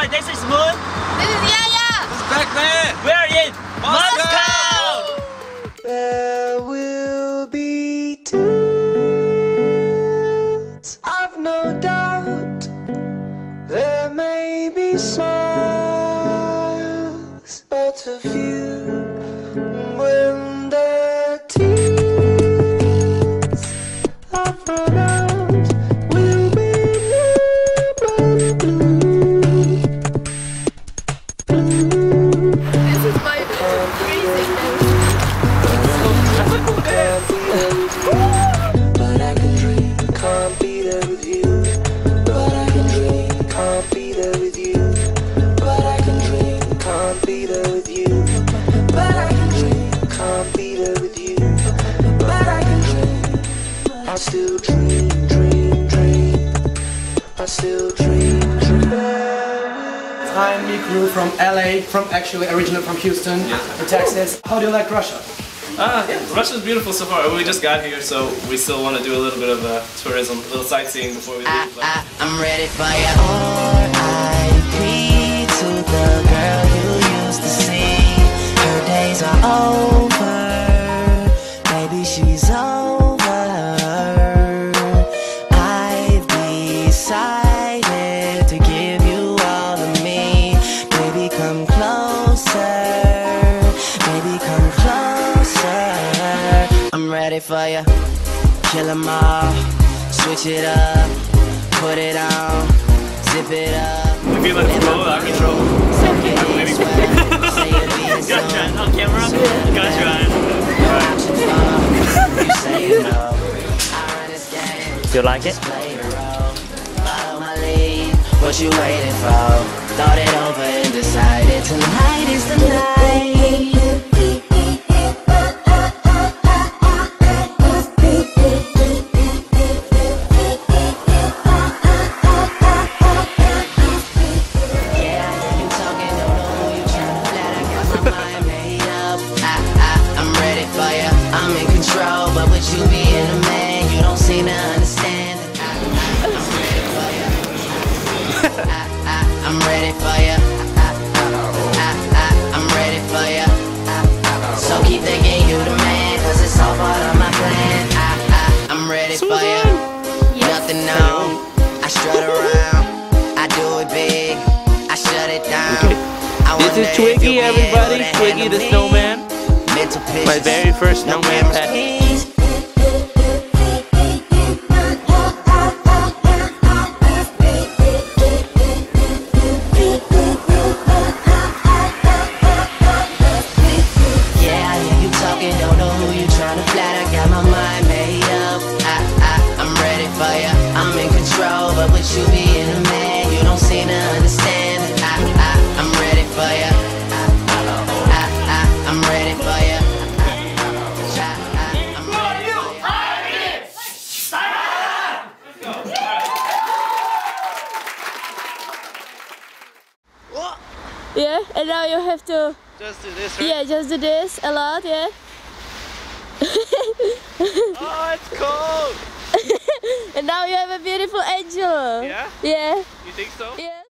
by next week's moon? This is Yaya! This is Black Man! We are in Moscow! There will be tears, I've no doubt. There may be smiles, but a few when the tears have run out will be blue, blue, blue. This is my crazy. But I can dream, can't be there with you. But I can dream, can't be there with you. But I can dream, can't be there with you. But I can dream, can't be there with you. But I can dream, I still dream, dream, dream. I still dream, dream. Hi, I'm Miku from LA, originally from Houston, from Texas. How do you like Russia? Yeah, Russia's beautiful so far. We just got here, so we still want to do a little bit of tourism, a little sightseeing before we leave. I'm ready for you. R.I.P. to the girl you used to see. Her days are over. Maybe she's over. I've decided to give you all of me. Baby, come closer. Baby, come closer. I'm ready for you. Kill them all. Switch it up. Put it on. Zip it up. If you let it go, I'm in trouble. Got you on camera? Got you on. You like it? What you waiting for? Thought it over and decided tonight is the night. I'm ready for you. I'm ready for you. So keep thinking you the man, cause it's all part of my plan. I'm ready for you. Nothing known. I strut around. I do it big. I shut it down. This is Twiggy, everybody. Twiggy the snowman. My very first snowman pet. Yeah, and now you have to just do this, right? Yeah, just do this a lot, yeah. Oh, it's cold! And now you have a beautiful angel. Yeah? Yeah. You think so? Yeah.